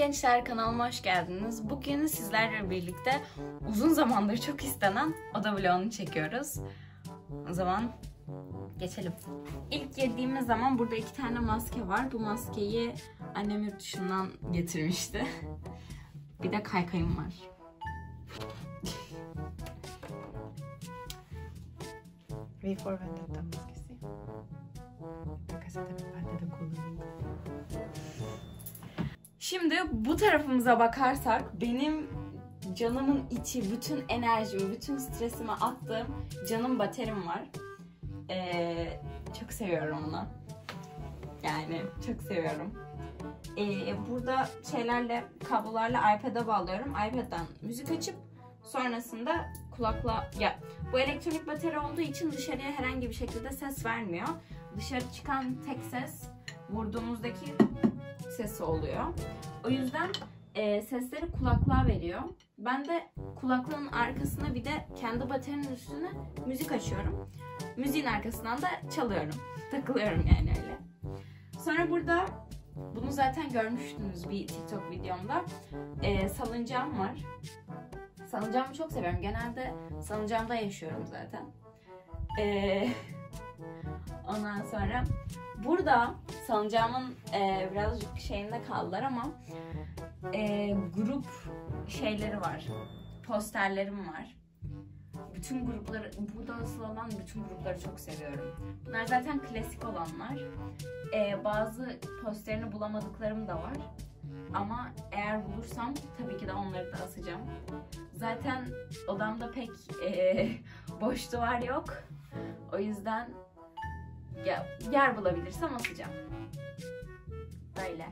gençler, kanalıma hoş geldiniz. Bugün sizlerle birlikte uzun zamandır çok istenen oda vlogunu çekiyoruz. O zaman geçelim. İlk girdiğimiz zaman burada iki tane maske var. Bu maskeyi annem yurt dışından getirmişti. Bir de kaykayım var. V for Vendetta maskesi. Ben de kullanıyorum. Şimdi bu tarafımıza bakarsak benim canımın içi, bütün enerjimi, bütün stresimi attığım canım baterim var. Çok seviyorum onu. Yani çok seviyorum. Burada şeylerle, kablolarla iPad'a bağlıyorum. iPad'dan müzik açıp sonrasında kulakla... Ya, bu elektronik batarya olduğu için dışarıya herhangi bir şekilde ses vermiyor. Dışarı çıkan tek ses vurduğumuzdaki sesi oluyor. O yüzden sesleri kulaklığa veriyor. Ben de kulaklığın arkasına bir de kendi bataryanın üstüne müzik açıyorum. Müziğin arkasından da çalıyorum. Takılıyorum yani öyle. Sonra burada, bunu zaten görmüştünüz bir TikTok videomda, salıncağım var. Salıncağımı çok seviyorum. Genelde salıncağımda yaşıyorum zaten. Ondan sonra burada salıncağımın birazcık şeyinde kaldılar ama grup şeyleri var. Posterlerim var. Bütün grupları, burada asıl olan bütün grupları çok seviyorum. Bunlar zaten klasik olanlar. Bazı posterini bulamadıklarım da var. Ama eğer bulursam tabii ki de onları da asacağım. Zaten odamda pek boş duvar yok. O yüzden yer bulabilirsem asacağım. Böyle.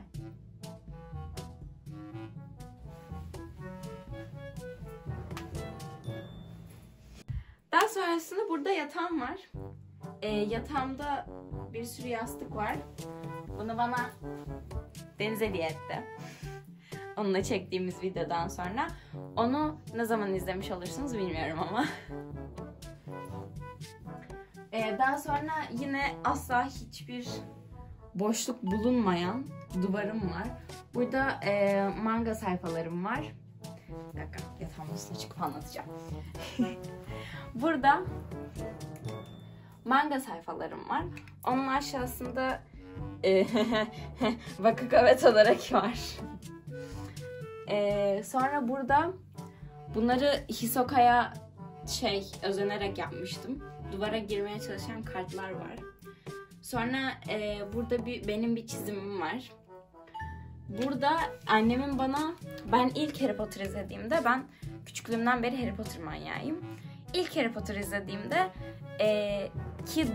Daha sonrasında burada yatağım var. Yatağımda bir sürü yastık var. Bunu bana Deniz hediye etti. Onunla çektiğimiz videodan sonra. Onu ne zaman izlemiş olursunuz bilmiyorum ama. Daha sonra yine asla hiçbir boşluk bulunmayan duvarım var. Burada manga sayfalarım var. Bir dakika, yatağımın üstüne çıkıp anlatacağım. Burada manga sayfalarım var. Onun aşağısında Bakugan ve Todoraki var. Sonra burada bunları Hisoka'ya özenerek yapmıştım. Duvara girmeye çalışan kartlar var. Sonra burada benim bir çizimim var. Burada annemin bana, ben ilk Harry Potter izlediğimde, ben küçüklüğümden beri Harry Potter manyağıyım. İlk Harry Potter izlediğimde ki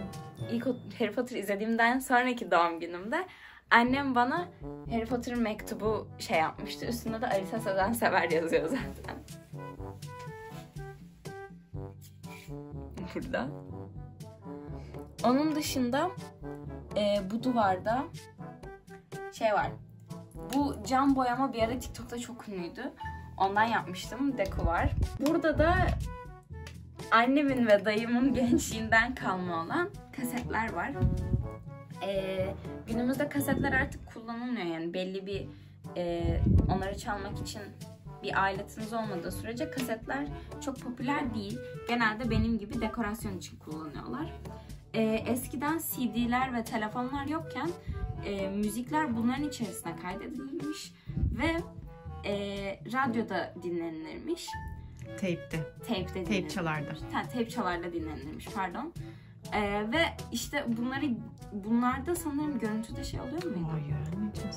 ilk Harry Potter izlediğimden sonraki doğum günümde annem bana Harry Potter'ın mektubu yapmıştı. Üstünde de Alisa Sevensever yazıyor zaten. Burada. Onun dışında bu duvarda var. Bu cam boyama bir ara TikTok'ta çok ünlüydü. Ondan yapmıştım. Deko var. Burada da annemin ve dayımın gençliğinden kalma olan kasetler var. Günümüzde kasetler artık kullanılmıyor. Yani belli bir onları çalmak için bir aletiniz olmadığı sürece kasetler çok popüler değil. Genelde benim gibi dekorasyon için kullanıyorlar. Eskiden CD'ler ve telefonlar yokken müzikler bunların içerisine kaydedilmiş ve radyoda dinlenilirmiş. Tape'de dinlenilirmiş. Tape çalarda dinlenilirmiş, pardon. Ve işte bunlarda sanırım görüntüde oluyor muydu? Hayır.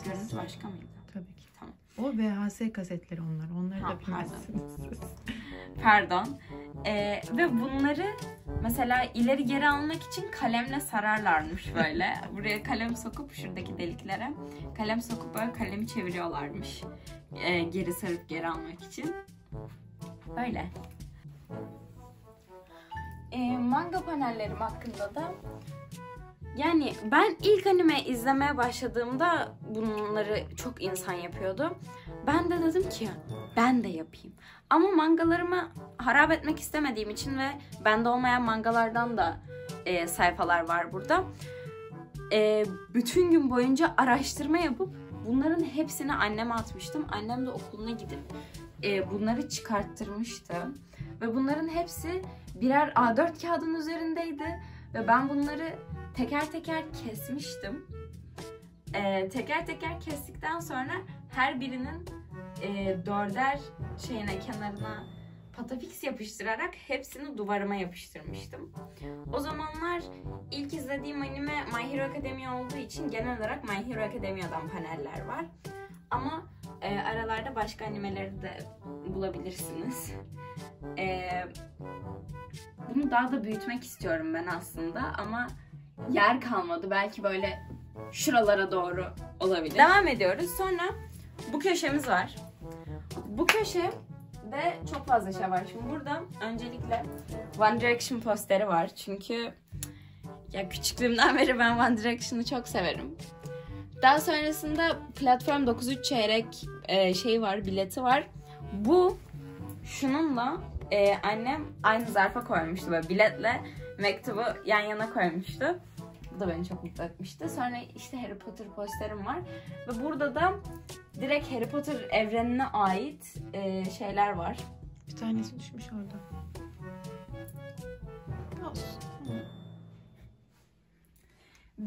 Görüntü başka mıydı? Tabii ki. Tamam. O VHS kasetleri onlar. Onları da bilmezsiniz. Pardon. Ve bunları mesela ileri geri almak için kalemle sararlarmış böyle. Buraya kalem sokup, şuradaki deliklere kalem sokup böyle kalemi çeviriyorlarmış. Geri sarıp geri almak için. Böyle. Manga panellerim hakkında da, yani ben ilk anime izlemeye başladığımda bunları çok insan yapıyordu. Ben de dedim ki ben de yapayım. Ama mangalarımı harap etmek istemediğim için ve bende olmayan mangalardan da sayfalar var burada. Bütün gün boyunca araştırma yapıp Bunların hepsini anneme atmıştım. Annem de okuluna gidip bunları çıkarttırmıştı. Ve bunların hepsi birer A4 kağıdın üzerindeydi. Ve ben bunları teker teker kesmiştim. Teker teker kestikten sonra her birinin dörder şeyine, kenarına patafix yapıştırarak hepsini duvarıma yapıştırmıştım. O zamanlar ilk izlediğim anime My Hero Academia olduğu için genel olarak My Hero Academia'dan paneller var. Ama aralarda başka animeleri de bulabilirsiniz. Bunu daha da büyütmek istiyorum ben aslında ama yer kalmadı. Belki böyle şuralara doğru olabilir. Devam ediyoruz. Sonra bu köşemiz var. Bu köşe de çok fazla şey var. Şimdi burada öncelikle One Direction posteri var. Çünkü ya küçüklüğümden beri ben One Direction'ı çok severim. Daha sonrasında Platform 9.3 çeyrek şey var, bileti var. Bu şununla annem aynı zarfa koymuştu. Böyle biletle mektubu yan yana koymuştu. Bu da beni çok mutlu etmişti. Sonra işte Harry Potter posterim var. Ve burada da direkt Harry Potter evrenine ait şeyler var. Bir tanesi düşmüş orada. Olsun.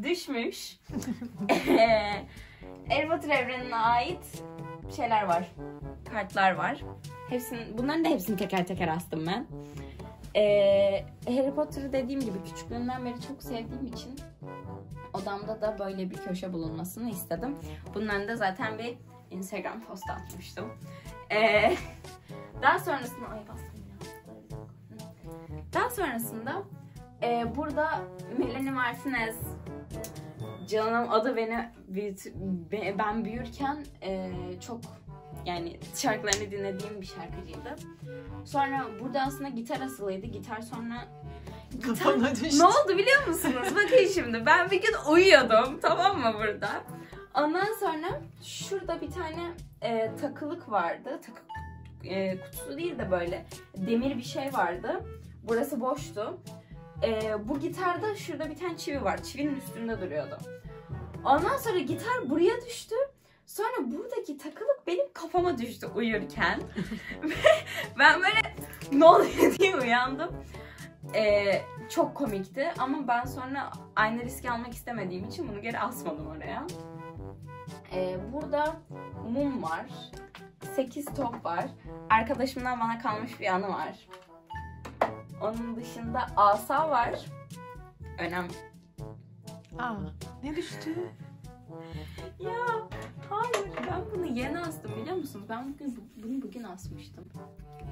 Düşmüş. Harry Potter evrenine ait şeyler var. Kartlar var. Hepsini, bunların da hepsini teker teker astım ben. Harry Potter'ı dediğim gibi küçüklüğümden beri çok sevdiğim için odamda da böyle bir köşe bulunmasını istedim. Bunların da zaten bir Instagram post atmıştım. Daha sonrasında burada Melanie Mercedes, canım adı beni ben büyürken çok yani şarkılarını dinlediğim bir şarkıcıydı. Sonra burada aslında gitar asılıydı. Gitar sonra... Kafana düştü. Ne oldu biliyor musunuz? Bakın şimdi ben bir gün uyuyordum, tamam mı, burada. Ondan sonra şurada bir tane takılık vardı. Takı kutusu değil de böyle demir bir şey vardı. Burası boştu. Bu gitarda şurada bir tane çivi var. Çivinin üstünde duruyordu. Ondan sonra gitar buraya düştü. Sonra buradaki takılık benim kafama düştü uyurken. Ben böyle ne oluyor diye uyandım. Çok komikti ama ben sonra aynı riski almak istemediğim için bunu geri asmadım oraya. Burada mum var. 8 top var. Arkadaşımdan bana kalmış bir anı var. Onun dışında asa var. Önemli. Aa, ne düştü? Ya hayır, ben bunu yeni astım biliyor musunuz? Ben bunu bugün asmıştım.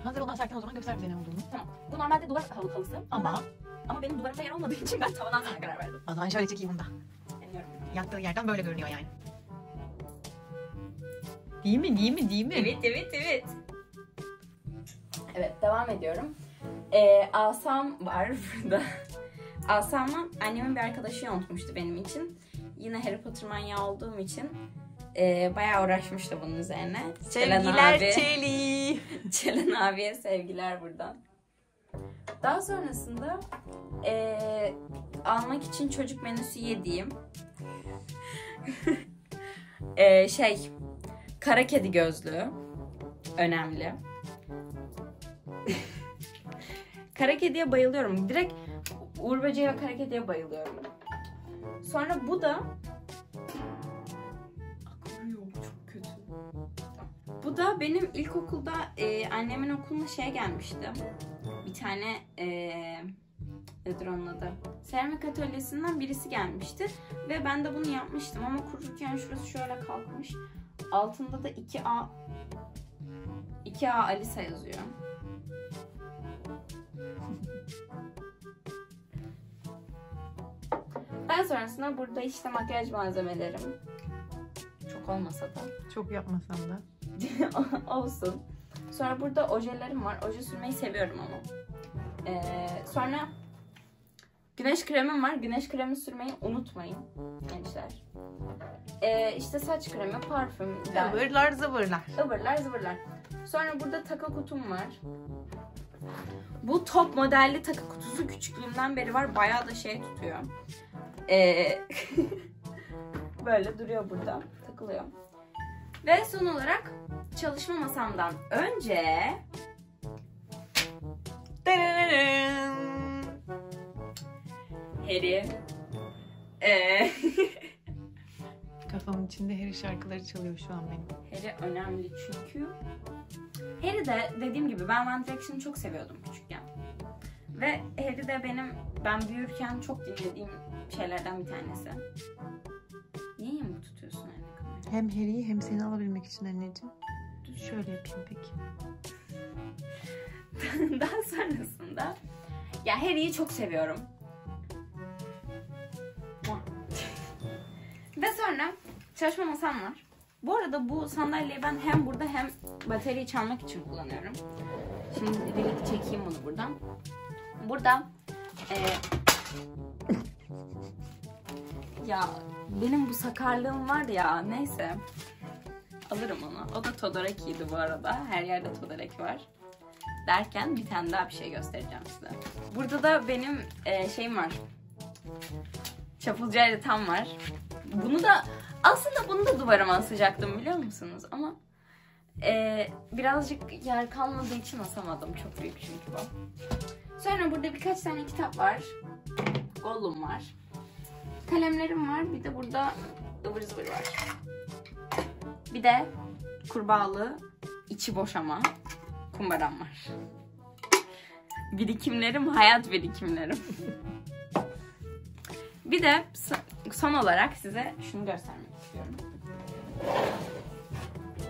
Hazır olan şarkıdan o zaman göster beni olduğunu. Tamam. Bu normalde duvar halısı ama benim duvarımda yer olmadığı için ben tavandan sana karar verdim. O zaman şöyle çekeyim bunu da. Yattığı yerden böyle görünüyor yani. Değil mi? Evet. Evet, devam ediyorum. Asam var burada. Asam'la annemin bir arkadaşı unutmuştu benim için. Yine Harry Potter manyağı olduğum için bayağı uğraşmıştı bunun üzerine. Sevgiler Çeli. Çelen abiye sevgiler buradan. Daha sonrasında almak için çocuk menüsü yediğim kara kedi gözlüğü önemli. Kara kediye bayılıyorum. Direkt Uğur Böceği ve kara kediye bayılıyorum. Sonra bu da çok kötü. Bu da benim ilkokulda annemin okuluna gelmişti. Bir tane nedir onun adı? Seramik atölyesinden birisi gelmişti ve ben de bunu yapmıştım ama kururken şurası şöyle kalkmış. Altında da 2A Alisa yazıyor. Daha sonrasında burada işte makyaj malzemelerim. Çok olmasa da. Çok yapmasam da. Olsun. Sonra burada ojelerim var. Oje sürmeyi seviyorum ama. Sonra güneş kremim var. Güneş kremi sürmeyi unutmayın gençler. İşte saç kremi, parfüm. Ivırlar zıvırlar. Sonra burada takı kutum var. Bu top modelli takı kutusu küçüklüğümden beri var. Bayağı da tutuyor. Böyle duruyor burada. Takılıyor. Ve son olarak çalışma masamdan önce Harry kafamın içinde Harry şarkıları çalıyor şu an benim. Harry önemli çünkü. Harry de dediğim gibi ben One Direction'ı çok seviyordum küçükken. Ve Harry de benim büyürken çok dinlediğim şeylerden bir tanesi. Niye yamuk tutuyorsun anne kamerayı? Hem Harry'i hem seni alabilmek için anneciğim. Dur şöyle yapayım peki. Daha sonrasında ya Harry'i çok seviyorum. Ve sonra çalışma masam var. Bu arada bu sandalyeyi ben hem burada hem bataryayı çalmak için kullanıyorum. Şimdi direkt çekeyim bunu buradan. Burada ya benim bu sakarlığım var ya, neyse alırım onu. O da Todoraki'ydi bu arada. Her yerde Todoraki var. Derken bir tane daha bir şey göstereceğim size. Burada da benim şeyim var. Çapulcu haritam var. Bunu da aslında bunu da duvarıma asacaktım biliyor musunuz? Ama birazcık yer kalmadığı için asamadım. Çok büyük çünkü bu. Sonra burada birkaç tane kitap var. Gollum var. Kalemlerim var. Bir de burada ıvır zıvır var. Bir de kurbağalı içi boş ama kumbaram var. Birikimlerim, hayat birikimlerim. Bir de son olarak size şunu göstermek istiyorum.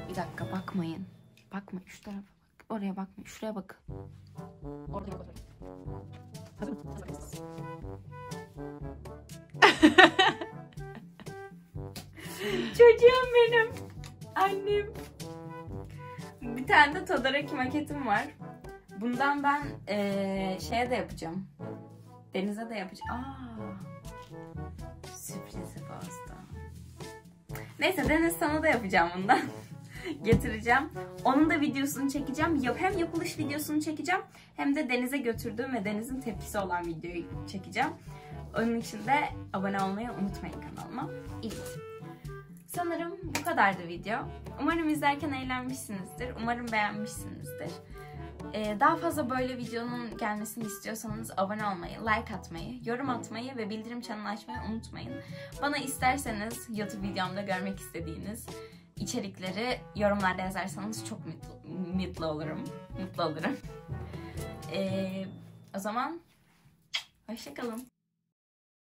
Bir dakika bakmayın. Bakma şu tarafa bak. Oraya bakma. Şuraya bak. Orada bak. Hazır mısın? Çocuğum benim. Annem. Bir tane de Todoraki maketim var. Bundan ben şeye de yapacağım. Deniz'e de yapacağım. Sürprizi fazla. Neyse Deniz sana da yapacağım bundan. Getireceğim. Onun da videosunu çekeceğim. Hem yapılış videosunu çekeceğim hem de Deniz'e götürdüğüm ve Deniz'in tepkisi olan videoyu çekeceğim. Onun için de abone olmayı unutmayın kanalıma. Sanırım bu kadardı video. Umarım izlerken eğlenmişsinizdir. Umarım beğenmişsinizdir. Daha fazla böyle videonun gelmesini istiyorsanız abone olmayı, like atmayı, yorum atmayı ve bildirim çanını açmayı unutmayın. Bana isterseniz YouTube videomda görmek istediğiniz içerikleri yorumlarda yazarsanız çok mutlu olurum. O zaman hoşça kalın.